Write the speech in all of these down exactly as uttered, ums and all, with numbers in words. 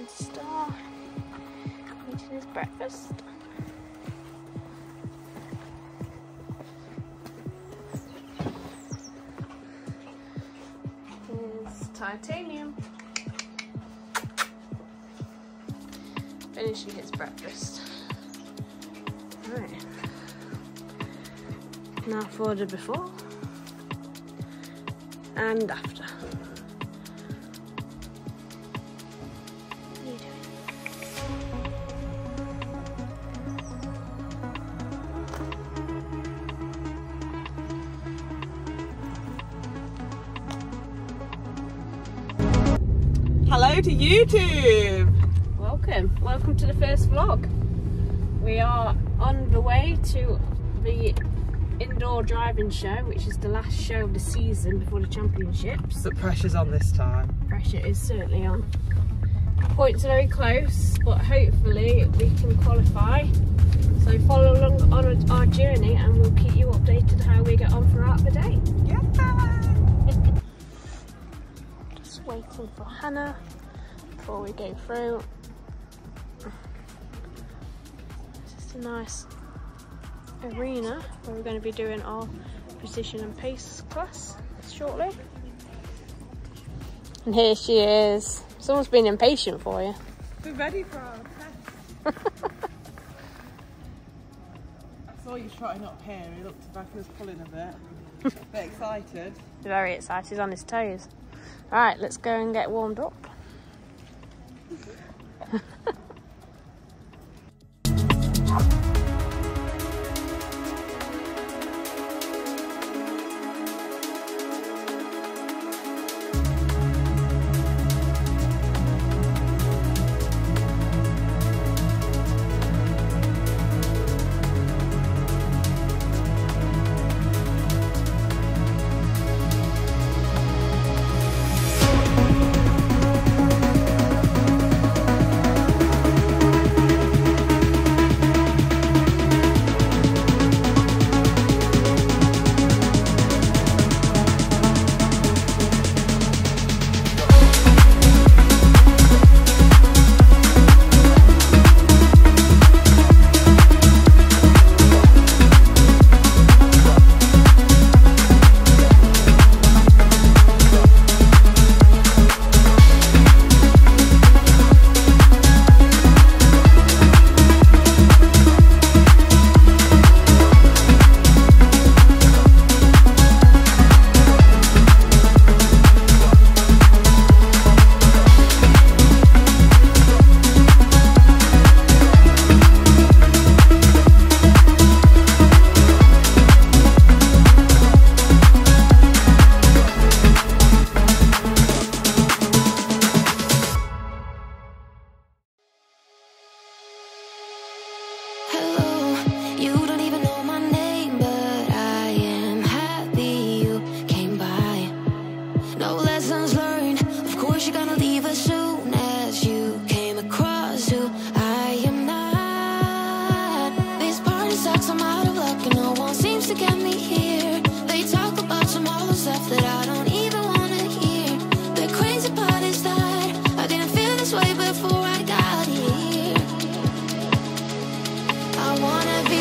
and Star eating his breakfast. Here's Titanium finishing his breakfast. Right. Now for the before and after. Hello to YouTube! Welcome, welcome to the first vlog. We are on the way to the Indoor Driving Show, which is the last show of the season before the championships. The pressure's on this time. Pressure is certainly on. Points are very close, but hopefully we can qualify. So follow along on our journey and we'll keep you updated how we get on throughout the day. Yeah. Just waiting for Hannah before we go through. A nice arena where we're going to be doing our precision and pace class shortly. And here she is. Someone's been impatient for you. We're ready for our test. I saw you trotting up here. He looked back and was pulling a bit. A bit excited. Very excited, on his toes. Alright, let's go and get warmed up.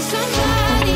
Somebody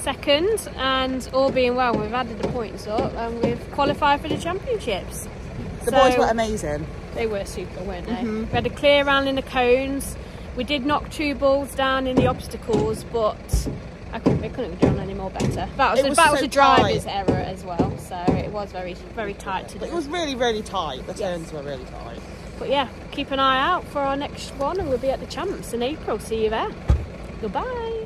second, and all being well, we've added the points up and we've qualified for the championships. The so boys were amazing. They were super, weren't they? Mm-hmm. We had a clear round in the cones. We did knock two balls down in the obstacles, but I couldn't, it couldn't have done any more better. That was, was, that so was a driver's tight. error as well, so it was very, very tight. To but do. It was really, really tight. The yes. turns were really tight. But yeah, keep an eye out for our next one, and we'll be at the champs in April. See you there. Goodbye.